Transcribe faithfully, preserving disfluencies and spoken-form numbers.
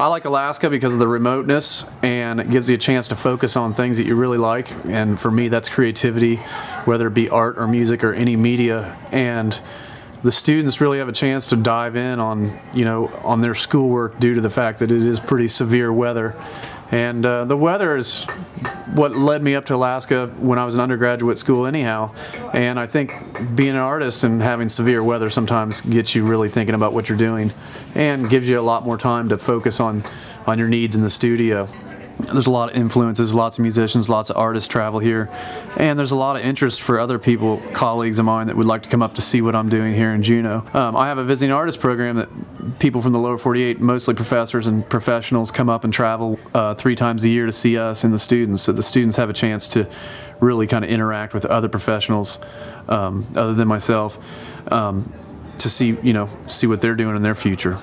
I like Alaska because of the remoteness, and it gives you a chance to focus on things that you really like, and for me that's creativity, whether it be art or music or any media. And the students really have a chance to dive in on, you know, on their schoolwork due to the fact that it is pretty severe weather. And uh, the weather is what led me up to Alaska when I was in undergraduate school anyhow. And I think being an artist and having severe weather sometimes gets you really thinking about what you're doing and gives you a lot more time to focus on, on your needs in the studio. There's a lot of influences, lots of musicians, lots of artists travel here, and there's a lot of interest for other people, colleagues of mine that would like to come up to see what I'm doing here in Juneau. Um, I have a visiting artist program that people from the lower forty-eight, mostly professors and professionals, come up and travel uh, three times a year to see us and the students, so the students have a chance to really kind of interact with other professionals um, other than myself um, to see, you know, see what they're doing in their future.